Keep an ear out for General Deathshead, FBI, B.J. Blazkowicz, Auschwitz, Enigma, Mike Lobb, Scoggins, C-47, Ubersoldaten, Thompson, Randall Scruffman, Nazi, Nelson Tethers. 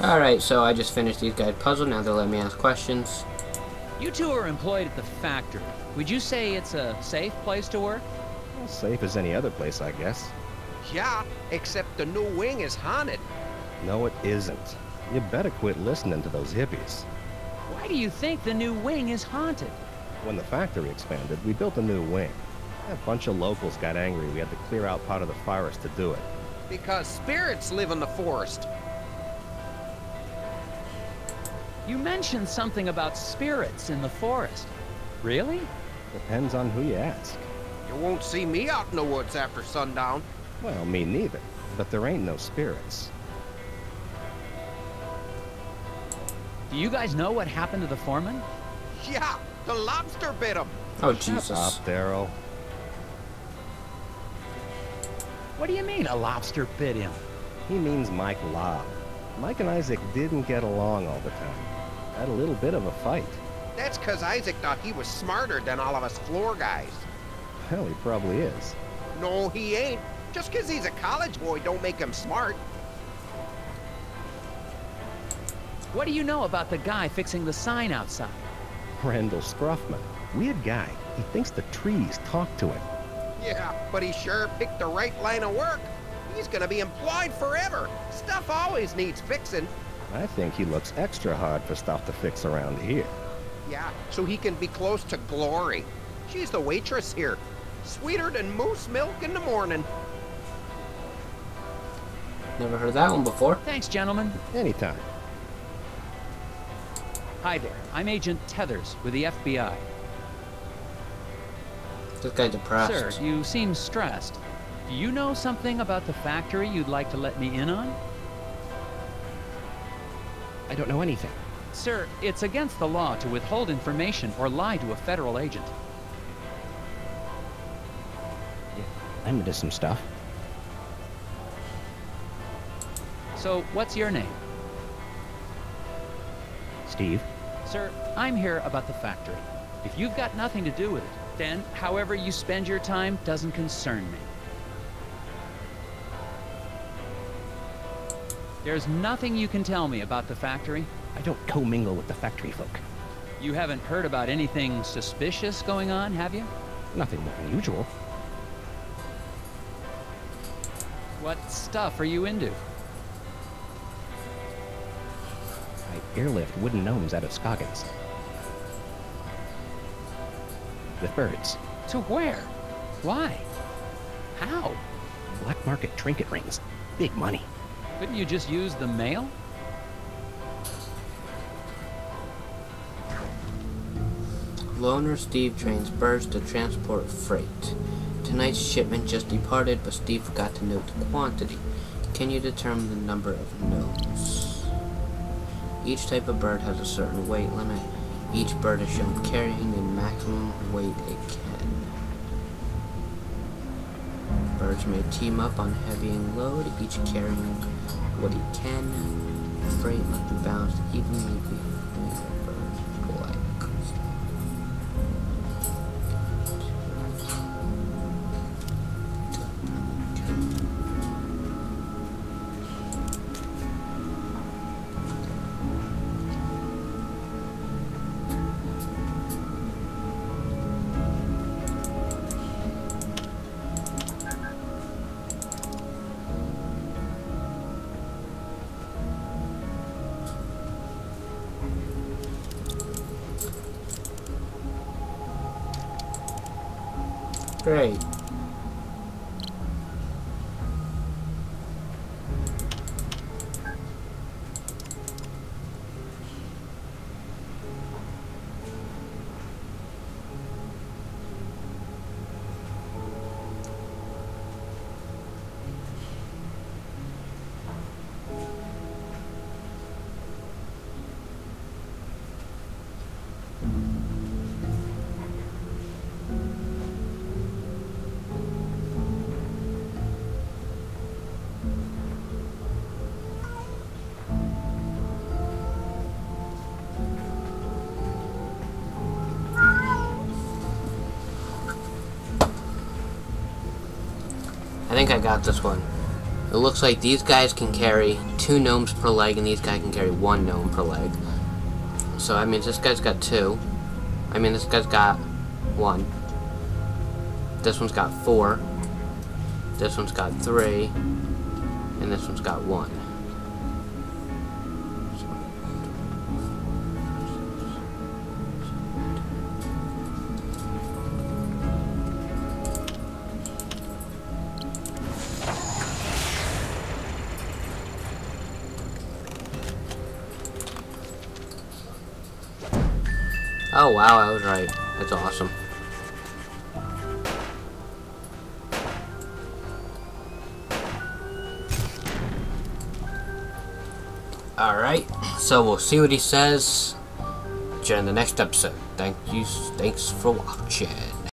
Alright, so I just finished these guide puzzle. Now they'll let me ask questions. You two are employed at the factory. Would you say it's a safe place to work? Well, safe as any other place, I guess. Yeah, except the new wing is haunted. No, it isn't. You better quit listening to those hippies. Why do you think the new wing is haunted? When the factory expanded, we built a new wing. A bunch of locals got angry we had to clear out part of the forest to do it. Because spirits live in the forest. You mentioned something about spirits in the forest. Really? Depends on who you ask. You won't see me out in the woods after sundown. Well, me neither. But there ain't no spirits. Do you guys know what happened to the foreman? Yeah, the lobster bit him. Oh, Jesus. Stop, Daryl. What do you mean, a lobster bit him? He means Mike Lobb. Mike and Isaac didn't get along all the time. Had a little bit of a fight. That's because Isaac thought he was smarter than all of us floor guys. Well, he probably is. No, he ain't. Just because he's a college boy don't make him smart. What do you know about the guy fixing the sign outside? Randall Scruffman. Weird guy. He thinks the trees talk to him. Yeah, but he sure picked the right line of work. He's gonna be employed forever. Stuff always needs fixing. I think he looks extra hard for stuff to fix around here. Yeah, so he can be close to Glory. She's the waitress here. Sweeter than moose milk in the morning. Never heard that one before. Thanks, gentlemen. Anytime. Hi there. I'm Agent Tethers with the FBI. This guy's depressed. Sir, you seem stressed. Do you know something about the factory you'd like to let me in on? I don't know anything. Sir, it's against the law to withhold information or lie to a federal agent. Yeah, I'm into some stuff. So, what's your name? Steve. Sir, I'm here about the factory. If you've got nothing to do with it, then however you spend your time doesn't concern me. There's nothing you can tell me about the factory? I don't co-mingle with the factory folk. You haven't heard about anything suspicious going on, have you? Nothing more unusual. What stuff are you into? I airlift wooden gnomes out of Scoggins. With birds. To where? Why? How? Black market trinket rings. Big money. Couldn't you just use the mail? Loner Steve trains birds to transport freight. Tonight's shipment just departed, but Steve forgot to note the quantity. Can you determine the number of gnomes? Each type of bird has a certain weight limit. Each bird is shown carrying the maximum weight it can. Birds may team up on heavy and load, each carrying what it can. Freight must be balanced evenly between the birds alike. Great. I think I got this one. It looks like these guys can carry 2 gnomes per leg, and these guys can carry 1 gnome per leg. So, I mean, this guy's got 2. I mean, this guy's got 1. This one's got 4. This one's got 3. And this one's got 1. Oh wow, I was right. That's awesome. Alright, so we'll see what he says during the next episode. Thanks for watching.